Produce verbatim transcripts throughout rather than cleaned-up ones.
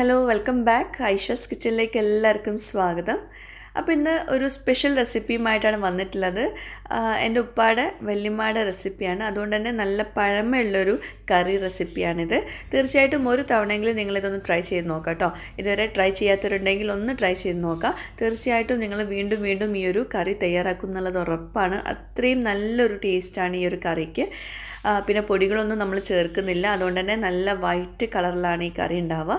Hello, welcome back. Ayesha's Kitchen like ellarkum swagatham. Appo inna oru special recipe maayitana vannittulladu. Ende uppade vellimade recipe aanu. Adondu thanne nalla palamayulla oru curry recipe aanu idu. Thirchayittum oru thavanengil ningal idonnu try cheythu nokka ട്ടോ. Iduvare try cheyyatharundengil onnu try cheythu nokka. Thirchayittum ningal veendum veendum ee oru curry thayyarakunnallathu orappana. Athrayum nalloru taste aanu ee oru curry ku. പിന്നെ പൊടികളൊന്നും നമ്മൾ ചേർക്കുന്നില്ല അതുകൊണ്ട് തന്നെ നല്ല white കളറിലാണ് ഈ കറി ഉണ്ടാവുക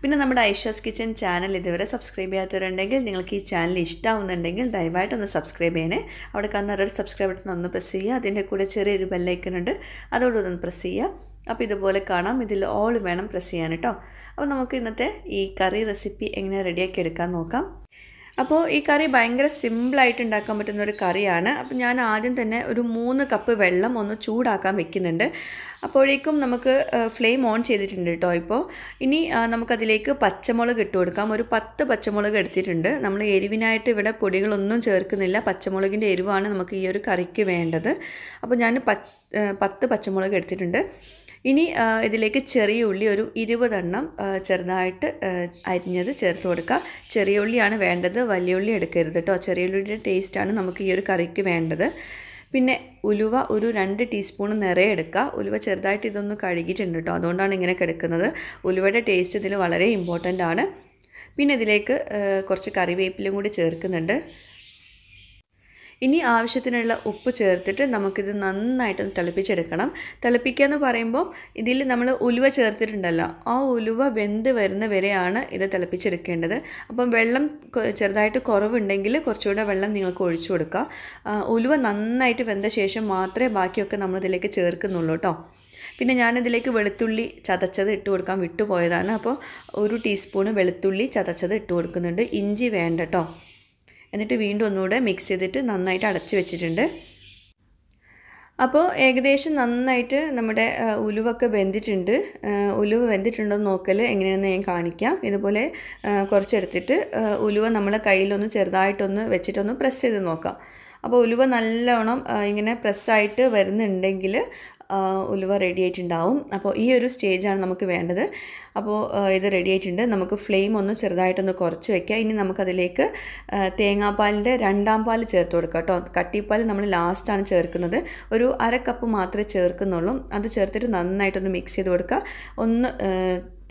പിന്നെ നമ്മുടെ ഐഷാസ് കിച്ചൺ ചാനൽ ഇതുവരെ സബ്സ്ക്രൈബ് ചെയ്യാത്തവരുണ്ടെങ്കിൽ നിങ്ങൾക്ക് ഈ ചാനൽ ഇഷ്ടമാവുന്നുണ്ടെങ്കിൽ ദയവായിട്ട് ഒന്ന് സബ്സ്ക്രൈബ് ചെയ്യണേ അവിടെ കാണുന്ന റെഡ് സബ്സ്ക്രൈബ് ബട്ടൺ ഒന്ന് പ്രസ് ചെയ്യുക അതിന്റെ കൂടെ ചെറിയൊരു ബെൽ ഐക്കൺ ഉണ്ട് അതോടെ ഒന്ന് പ്രസ് ചെയ്യുക അപ്പോൾ ഇതുപോലെ കാണാം ഇതിൽ ഓൾ വേണം പ്രസ് ചെയ്യാൻ ട്ടോ അപ്പോൾ നമുക്ക് ഇന്നത്തെ ഈ കറി റെസിപ്പി എങ്ങനെ റെഡിയാക്കി എടുക്കാൻ നോക്കാം അപ്പോൾ ഈ കറി വളരെ സിമ്പിൾ ആയിട്ട് ഉണ്ടാക്കാൻ പറ്റുന്ന ഒരു കറിയാണ്. അപ്പോൾ ഞാൻ ആദ്യം തന്നെ ഒരു മൂന്ന് കപ്പ് വെള്ളം ഒന്ന് ചൂടാക്കാൻ വെക്കുന്നുണ്ട്. അപ്പോഴേക്കും നമുക്ക് ഫ്ലെയിം ഓൺ ചെയ്തിട്ടുണ്ട് ട്ടോ. ഇപ്പോൾ ഇനി നമുക്ക് അതിലേക്ക് പച്ചമുളക് ഇട്ട് കൊടുക്കാം. ഒരു പത്ത് പച്ചമുളക് എടുത്തിട്ടുണ്ട്. നമ്മൾ എരിവിനായിട്ട് ഇവിടെ പൊടികളൊന്നും ചേർക്കുന്നില്ല. പച്ചമുളകിന്റെ എരിവാണ് നമുക്ക് ഈ ഒരു കറിക്ക് വേണ്ടത്. അപ്പോൾ ഞാൻ പത്ത് പച്ചമുളക് എടുത്തിട്ടുണ്ട്. ഇനി ഇതിലേക്ക് ചെറിയ ഉള്ളി ഒരു ഇരുപത് എണ്ണം ചെറുതായിട്ട് അരിഞ്ഞത് ചേർത്ത് കൊടുക്കുക. ചെറിയ ഉള്ളിയാണ് വേണ്ടത്, വലിയ ഉള്ളി എടുക്കരുത് ട്ടോ. ചെറിയ ഉള്ളിയുടെ ടേസ്റ്റ് ആണ് നമുക്ക് ഈ ഒരു കറിക്ക് വേണ്ടത്. പിന്നെ ഉലുവ ഒരു രണ്ട് ടീസ്പൂൺ നിറയെ എടുക്കുക. ഉലുവ ചെറുതായിട്ട് ഇതൊന്ന് കഴുകിയിട്ടുണ്ട് ട്ടോ, അതുകൊണ്ടാണ് ഇങ്ങനെ കിടക്കുന്നത്. ഉലുവയുടെ ടേസ്റ്റ് ഇതിൽ വളരെ ഇമ്പോർട്ടൻ്റ് ആണ്. പിന്നെ ഇതിലേക്ക് കുറച്ച് കറിവേപ്പിലയും കൂടി ചേർക്കുന്നുണ്ട്. ഇനി ആവശ്യത്തിനുള്ള ഉപ്പ് ചേർത്തിട്ട് നമുക്കിത് നന്നായിട്ടൊന്ന് തിളപ്പിച്ചെടുക്കണം. തിളപ്പിക്കുക എന്ന് പറയുമ്പോൾ ഇതിൽ നമ്മൾ ഉലുവ ചേർത്തിട്ടുണ്ടല്ലോ, ആ ഉലുവ വെന്ത് വരുന്ന വരെയാണ് ഇത് തിളപ്പിച്ചെടുക്കേണ്ടത്. അപ്പം വെള്ളം ചെറുതായിട്ട് കുറവുണ്ടെങ്കിൽ കുറച്ചുകൂടെ വെള്ളം നിങ്ങൾക്ക് ഒഴിച്ചു കൊടുക്കുക. ഉലുവ നന്നായിട്ട് വെന്ത ശേഷം മാത്രമേ ബാക്കിയൊക്കെ നമ്മളിതിലേക്ക് ചേർക്കുന്നുള്ളൂ കേട്ടോ. പിന്നെ ഞാനിതിലേക്ക് വെളുത്തുള്ളി ചതച്ചത് ഇട്ട് കൊടുക്കാൻ വിട്ടുപോയതാണ്. അപ്പോൾ ഒരു ടീസ്പൂണ് വെളുത്തുള്ളി ചതച്ചത് ഇട്ട് കൊടുക്കുന്നുണ്ട്. ഇഞ്ചി വേണ്ട കേട്ടോ. എന്നിട്ട് വീണ്ടും ഒന്നുകൂടെ മിക്സ് ചെയ്തിട്ട് നന്നായിട്ട് അടച്ചു വെച്ചിട്ടുണ്ട്. അപ്പോൾ ഏകദേശം നന്നായിട്ട് നമ്മുടെ ഉലുവൊക്കെ വെന്തിട്ടുണ്ട്. ഉലുവ വെന്തിട്ടുണ്ടോ എന്ന് നോക്കൽ എങ്ങനെയാണെന്ന് ഞാൻ കാണിക്കാം. ഇതുപോലെ കുറച്ചെടുത്തിട്ട് ഉലുവ നമ്മളെ കയ്യിലൊന്ന് ചെറുതായിട്ടൊന്ന് വെച്ചിട്ടൊന്ന് പ്രസ് ചെയ്ത് നോക്കാം. അപ്പോൾ ഉലുവ നല്ലോണം ഇങ്ങനെ പ്രസ്സായിട്ട് വരുന്നുണ്ടെങ്കിൽ ഉലുവ റെഡി ആയിട്ടുണ്ടാവും. അപ്പോൾ ഈ ഒരു സ്റ്റേജാണ് നമുക്ക് വേണ്ടത്. അപ്പോൾ ഇത് റെഡി ആയിട്ടുണ്ട്. നമുക്ക് ഫ്ലെയിം ഒന്ന് ചെറുതായിട്ടൊന്ന് കുറച്ച് വയ്ക്കുക. ഇനി നമുക്കതിലേക്ക് തേങ്ങാപ്പാലിൻ്റെ രണ്ടാം പാൽ ചേർത്ത് കൊടുക്കുക കേട്ടോ. കട്ടിപ്പാൽ നമ്മൾ ലാസ്റ്റാണ് ചേർക്കുന്നത്. ഒരു അര കപ്പ് മാത്രമേ ചേർക്കുന്നുള്ളൂ. അത് ചേർത്തിട്ട് നന്നായിട്ടൊന്ന് മിക്സ് ചെയ്ത് കൊടുക്കുക. ഒന്ന്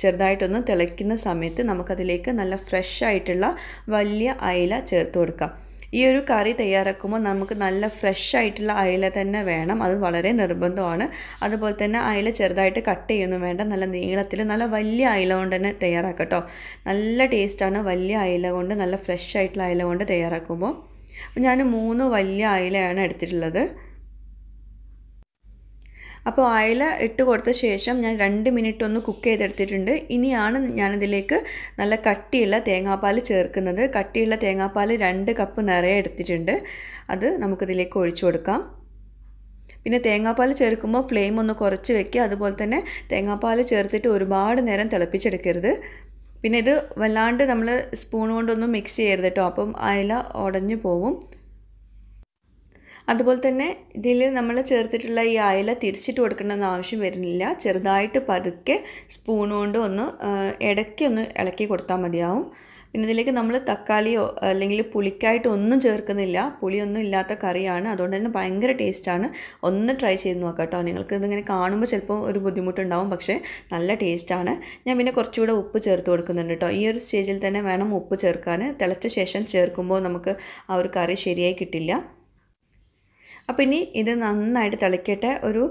ചെറുതായിട്ടൊന്ന് തിളയ്ക്കുന്ന സമയത്ത് നമുക്കതിലേക്ക് നല്ല ഫ്രഷ് ആയിട്ടുള്ള വലിയ അയില ചേർത്ത് കൊടുക്കാം. ഈ ഒരു കറി തയ്യാറാക്കുമ്പോൾ നമുക്ക് നല്ല ഫ്രഷ് ആയിട്ടുള്ള അയില തന്നെ വേണം, അത് വളരെ നിർബന്ധമാണ്. അതുപോലെ തന്നെ അയില ചെറുതായിട്ട് കട്ട് ചെയ്യൊന്നും വേണ്ട, നല്ല നീളത്തിൽ നല്ല വലിയ അയില കൊണ്ട് തന്നെ തയ്യാറാക്കട്ടോ. നല്ല ടേസ്റ്റാണ് വലിയ അയില കൊണ്ട്, നല്ല ഫ്രഷ് ആയിട്ടുള്ള അയില കൊണ്ട് തയ്യാറാക്കുമ്പോൾ. അപ്പോൾ ഞാൻ മൂന്ന് വലിയ അയിലയാണ് എടുത്തിട്ടുള്ളത്. അപ്പോൾ അയില ഇട്ട് കൊടുത്ത ശേഷം ഞാൻ രണ്ട് മിനിറ്റ് ഒന്ന് കുക്ക് ചെയ്തെടുത്തിട്ടുണ്ട്. ഇനിയാണ് ഞാനിതിലേക്ക് നല്ല കട്ടിയുള്ള തേങ്ങാപ്പാൽ ചേർക്കുന്നത്. കട്ടിയുള്ള തേങ്ങാപ്പാൽ രണ്ട് കപ്പ് നിറയെ എടുത്തിട്ടുണ്ട്. അത് നമുക്കിതിലേക്ക് ഒഴിച്ചു കൊടുക്കാം. പിന്നെ തേങ്ങാപ്പാൽ ചേർക്കുമ്പോൾ ഫ്ലെയിം ഒന്ന് കുറച്ച് വയ്ക്കുക. അതുപോലെ തന്നെ തേങ്ങാപ്പാൽ ചേർത്തിട്ട് ഒരുപാട് നേരം തിളപ്പിച്ചെടുക്കരുത്. പിന്നെ ഇത് വല്ലാണ്ട് നമ്മൾ സ്പൂൺ കൊണ്ടൊന്നും മിക്സ് ചെയ്യരുത് കേട്ടോ, അപ്പം അയില ഉടഞ്ഞു പോവും. അതുപോലെ തന്നെ ഇതിൽ നമ്മൾ ചേർത്തിട്ടുള്ള ഈ അയില തിരിച്ചിട്ട് കൊടുക്കണമെന്ന് ആവശ്യം വരുന്നില്ല. ചെറുതായിട്ട് പതുക്കെ സ്പൂൺ കൊണ്ട് ഒന്ന് ഇടയ്ക്ക് ഒന്ന് ഇളക്കി കൊടുത്താൽ മതിയാവും. പിന്നെ ഇതിലേക്ക് നമ്മൾ തക്കാളിയോ അല്ലെങ്കിൽ പുളിക്കായിട്ട് ഒന്നും ചേർക്കുന്നില്ല. പുളിയൊന്നും ഇല്ലാത്ത കറിയാണ്, അതുകൊണ്ട് തന്നെ ഭയങ്കര ടേസ്റ്റാണ്. ഒന്ന് ട്രൈ ചെയ്ത് നോക്കാം കേട്ടോ. നിങ്ങൾക്ക് ഇതിങ്ങനെ കാണുമ്പോൾ ചിലപ്പോൾ ഒരു ബുദ്ധിമുട്ടുണ്ടാവും, പക്ഷേ നല്ല ടേസ്റ്റാണ്. ഞാൻ പിന്നെ കുറച്ചുകൂടെ ഉപ്പ് ചേർത്ത് കൊടുക്കുന്നുണ്ട് കേട്ടോ. ഈ ഒരു സ്റ്റേജിൽ തന്നെ വേണം ഉപ്പ് ചേർക്കാൻ. തിളച്ച ശേഷം ചേർക്കുമ്പോൾ നമുക്ക് ആ ഒരു കറി ശരിയായി കിട്ടില്ല. അപ്പോൾ ഇനി ഇത് നന്നായിട്ട് തിളയ്ക്കട്ടെ. ഒരു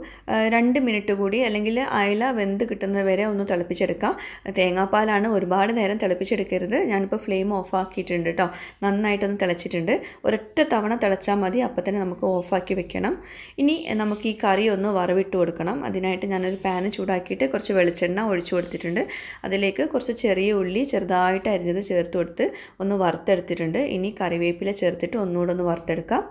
രണ്ട് മിനിറ്റ് കൂടി അല്ലെങ്കിൽ അയില വെന്ത് കിട്ടുന്നത് വരെ ഒന്ന് തിളപ്പിച്ചെടുക്കാം. തേങ്ങാപ്പാലാണ്, ഒരുപാട് നേരം തിളപ്പിച്ചെടുക്കരുത്. ഞാനിപ്പോൾ ഫ്ലെയിം ഓഫാക്കിയിട്ടുണ്ട് കേട്ടോ. നന്നായിട്ടൊന്ന് തിളച്ചിട്ടുണ്ട്. ഒരൊറ്റ തവണ തിളച്ചാൽ മതി, അപ്പോൾ തന്നെ നമുക്ക് ഓഫാക്കി വെക്കണം. ഇനി നമുക്ക് ഈ കറി ഒന്ന് വറവിട്ട് കൊടുക്കണം. അതിനായിട്ട് ഞാനൊരു പാൻ ചൂടാക്കിയിട്ട് കുറച്ച് വെളിച്ചെണ്ണ ഒഴിച്ചു കൊടുത്തിട്ടുണ്ട്. അതിലേക്ക് കുറച്ച് ചെറിയ ഉള്ളി ചെറുതായിട്ട് അരിഞ്ഞത് ചേർത്ത് കൊടുത്ത് ഒന്ന് വറുത്തെടുത്തിട്ടുണ്ട്. ഇനി കറിവേപ്പില ചേർത്തിട്ട് ഒന്നുകൂടെ ഒന്ന് വറുത്തെടുക്കാം.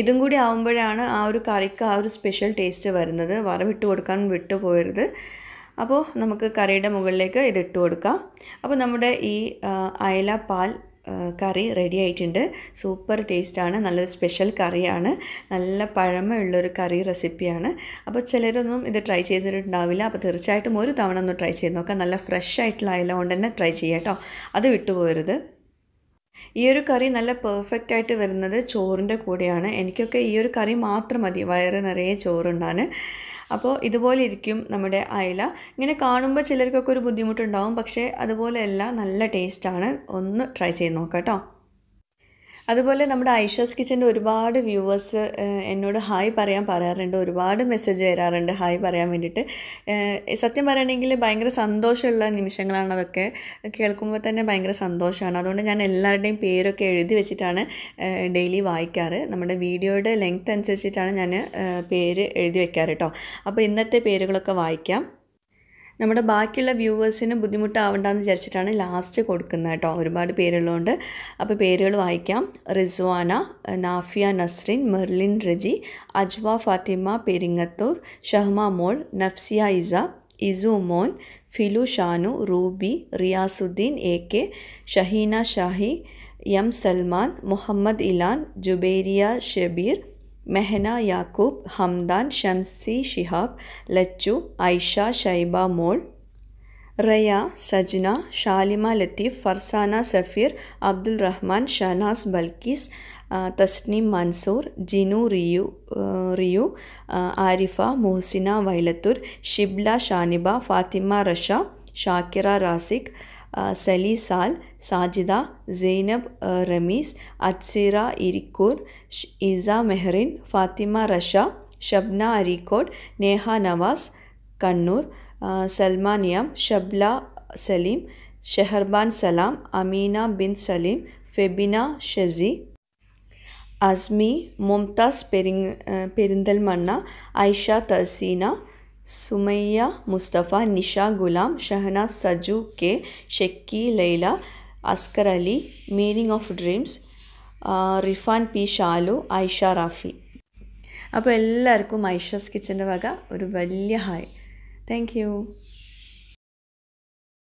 ഇതും കൂടി ആവുമ്പോഴാണ് ആ ഒരു കറിക്ക് ആ ഒരു സ്പെഷ്യൽ ടേസ്റ്റ് വരുന്നത്. വറവിട്ട് കൊടുക്കാൻ വിട്ടു പോകരുത്. അപ്പോൾ നമുക്ക് കറിയുടെ മുകളിലേക്ക് ഇതിട്ട് കൊടുക്കാം. അപ്പോൾ നമ്മുടെ ഈ അയല പാൽ കറി റെഡി ആയിട്ടുണ്ട്. സൂപ്പർ ടേസ്റ്റാണ്, നല്ലൊരു സ്പെഷ്യൽ കറിയാണ്, നല്ല പഴമയുള്ളൊരു കറി റെസിപ്പിയാണ്. അപ്പോൾ ചിലരൊന്നും ഇത് ട്രൈ ചെയ്തിട്ടുണ്ടാവില്ല. അപ്പോൾ തീർച്ചയായിട്ടും ഒരു തവണ ഒന്ന് ട്രൈ ചെയ്ത് നോക്കാം. നല്ല ഫ്രഷ് ആയിട്ടുള്ള ആയതുകൊണ്ട് തന്നെ ട്രൈ ചെയ്യാം കേട്ടോ, അത് വിട്ടുപോകരുത്. ഈ ഒരു കറി നല്ല പെർഫെക്റ്റ് ആയിട്ട് വരുന്നത് ചോറിൻ്റെ കൂടെയാണ്. എനിക്കൊക്കെ ഈ ഒരു കറി മാത്രം മതി, വയറ് നിറയെ ചോറുണ്ടാണ്. അപ്പോൾ ഇതുപോലെ ഇരിക്കും നമ്മുടെ അയല. ഇങ്ങനെ കാണുമ്പോൾ ചിലർക്കൊക്കെ ഒരു ബുദ്ധിമുട്ടുണ്ടാവും, പക്ഷേ അതുപോലെയല്ല, നല്ല ടേസ്റ്റാണ്. ഒന്ന് ട്രൈ ചെയ്ത് നോക്കാം കേട്ടോ. അതുപോലെ നമ്മുടെ ഐഷാസ് കിച്ചൻ്റെ ഒരുപാട് വ്യൂവേഴ്സ് എന്നോട് ഹായ് പറയാൻ പറയാറുണ്ട്, ഒരുപാട് മെസ്സേജ് വരാറുണ്ട് ഹായ് പറയാൻ വേണ്ടിയിട്ട്. സത്യം പറയുകയാണെങ്കിൽ ഭയങ്കര സന്തോഷമുള്ള നിമിഷങ്ങളാണ് അതൊക്കെ, കേൾക്കുമ്പോൾ തന്നെ ഭയങ്കര സന്തോഷമാണ്. അതുകൊണ്ട് ഞാൻ എല്ലാവരുടെയും പേരൊക്കെ എഴുതി വെച്ചിട്ടാണ് ഡെയിലി വായിക്കാറ്. നമ്മുടെ വീഡിയോയുടെ ലെങ്ത് അനുസരിച്ചിട്ടാണ് ഞാൻ പേര് എഴുതി വയ്ക്കാറ് കേട്ടോ. അപ്പോൾ ഇന്നത്തെ പേരുകളൊക്കെ വായിക്കാം. നമ്മുടെ ബാക്കിയുള്ള വ്യൂവേഴ്സിന് ബുദ്ധിമുട്ടാവണ്ടെന്ന് വിചാരിച്ചിട്ടാണ് ലാസ്റ്റ് കൊടുക്കുന്നത് കേട്ടോ, ഒരുപാട് പേരുള്ളതുകൊണ്ട്. അപ്പോൾ പേരുകൾ വായിക്കാം. റിസ്വാന, നാഫിയ നസ്രിൻ, മെർലിൻ റജി, അജ്വ ഫാത്തിമ പെരിങ്ങത്തൂർ, ഷഹ്മ മോൾ, നഫ്സിയ ഇസ, ഇസു മോൻ, Filu Shanu, Ruby, Riyasudheen A K, Shahina Shahi, M Salman, Muhammad Ilan, Jubairiya Shabeer, Mehana Yakub, Hamdan, Shamsi Shihab, Lachu, Aisha, Shaiba മോൾ, റയ, സജ്ന, ഷാലിമ ലത്തീഫ്, ഫർസാന സഫീർ, അബ്ദുൽ റഹ്മാൻ, ഷനാസ് ബൽക്കീസ്, തസ്നീം മൻസൂർ, ജിനു റിയു റിയു ആരിഫ, മുഹസിന വൈലത്തൂർ, ഷിബ്ല ഷാനിബ, ഫാത്തിമ റഷ, ഷാക്കിറ റാസിഖ്, സലീസാൽ, സാജിദ, സൈനബ് റമീസ്, അത്സിറ ഇരിക്കൂർ, ഇസ മെഹറിൻ, ഫാത്തിമ റഷ, ഷബ്ന അരീക്കോട്, നേഹ നവാസ് കണ്ണൂർ, സൽമാനിയം, ഷബ്ല സലീം, ഷെഹർബാൻ സലാം, അമീന ബിൻ സലീം, ഫെബിന ഷെസി, അസ്മി, മുംതാസ് പെരിങ് Perinthalmanna, Aisha Thaseena, Sumayya Mustafa, Nisha Ghulam, Shahanas Saju K, ഷെക്കി Laila, Askar Ali, meaning of dreams, Rifan P Shalu, Aisha Rafi. അപ്പോൾ എല്ലാവർക്കും ഐഷാസ് കിച്ചൻ്റെ വക ഒരു വലിയ ഹായ്. Thank you.